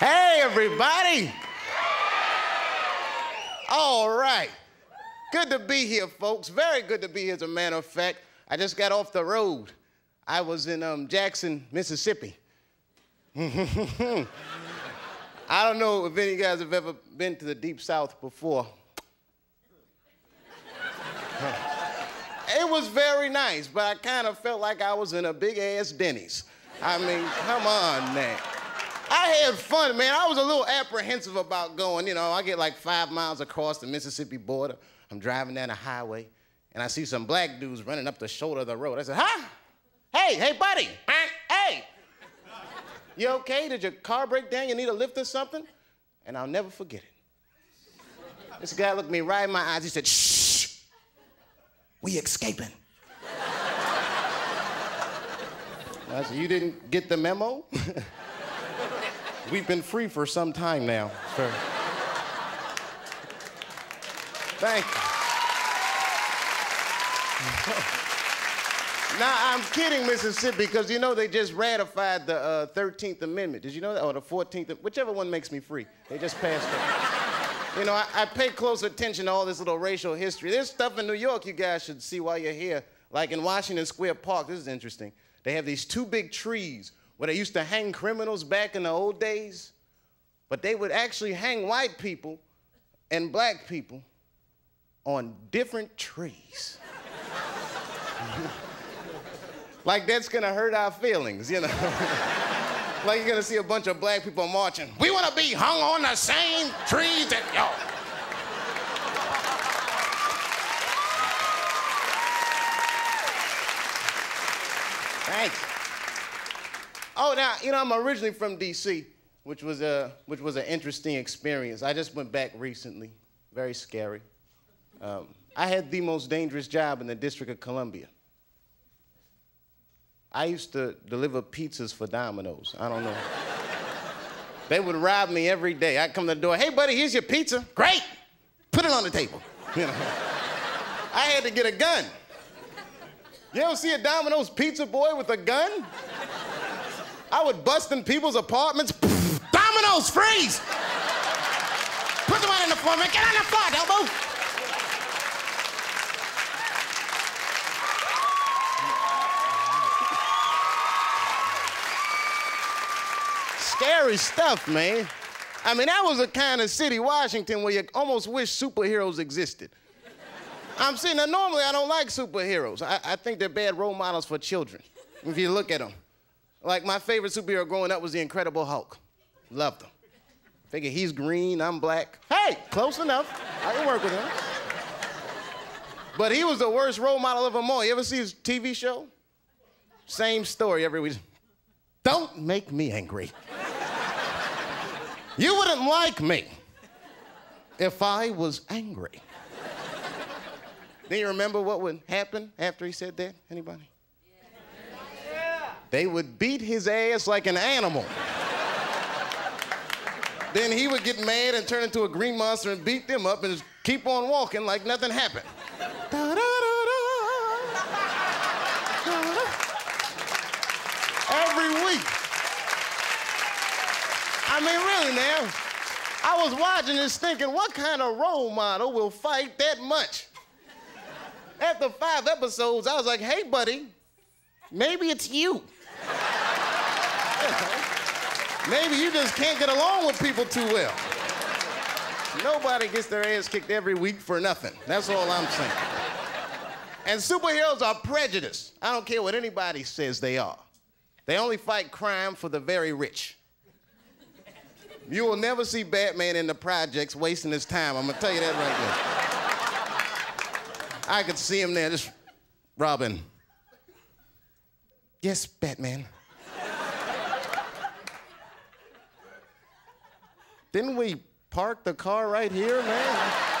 Hey, everybody. All right. Good to be here, folks. Very good to be here, as a matter of fact. I just got off the road. I was in Jackson, Mississippi. I don't know if any of you guys have ever been to the Deep South before. It was very nice, but I kind of felt like I was in a big-ass Denny's. I mean, come on, man. I had fun, man. I was a little apprehensive about going. You know, I get like 5 miles across the Mississippi border. I'm driving down the highway, and I see some black dudes running up the shoulder of the road. I said, huh? Hey, buddy. Hey. You okay? Did your car break down? You need a lift or something? And I'll never forget it. This guy looked me right in my eyes. He said, shh, we escaping. I said, you didn't get the memo? We've been free for some time now, sir. Thank you. Now, I'm kidding, Mississippi, because you know they just ratified the 13th Amendment. Did you know that? Or the 14th, whichever one makes me free. They just passed it. You know, I pay close attention to all this little racial history. There's stuff in New York you guys should see while you're here. Like in Washington Square Park, this is interesting. They have these two big trees where they used to hang criminals back in the old days, but they would actually hang white people and black people on different trees. Like that's gonna hurt our feelings, you know? Like you're gonna see a bunch of black people marching. We wanna be hung on the same trees that y'all. Thanks. Oh, now, you know, I'm originally from DC, which was an interesting experience. I just went back recently. Very scary. I had the most dangerous job in the District of Columbia. I used to deliver pizzas for Domino's. I don't know. They would rob me every day. I'd come to the door, hey, buddy, here's your pizza. Great. Put it on the table. You know. I had to get a gun. You ever see a Domino's pizza boy with a gun? I would bust in people's apartments. Poof, Domino's, freeze! Put the one in the floor, man. Get on the floor, Delbo! Scary stuff, man. I mean, that was the kind of city, Washington, where you almost wish superheroes existed. I'm saying, now, normally I don't like superheroes. I think they're bad role models for children, if you look at them. Like, my favorite superhero growing up was the Incredible Hulk. Loved him. Figured he's green, I'm black. Hey, close enough. I can work with him. But he was the worst role model of them all. You ever see his TV show? Same story every week. Don't make me angry. You wouldn't like me if I was angry. Then you remember what would happen after he said that? Anybody? Yeah. They would beat his ass like an animal. Then he would get mad and turn into a green monster and beat them up and just keep on walking like nothing happened. Every week. I mean, really, now, I was watching this thinking, what kind of role model will fight that much? After 5 episodes, I was like, hey, buddy, maybe it's you. Maybe you just can't get along with people too well. Nobody gets their ass kicked every week for nothing. That's all I'm saying. And superheroes are prejudiced. I don't care what anybody says they are. They only fight crime for the very rich. You will never see Batman in the projects wasting his time. I'm going to tell you that right now. I could see him there, just Robin. Yes, Batman. Didn't we park the car right here, man?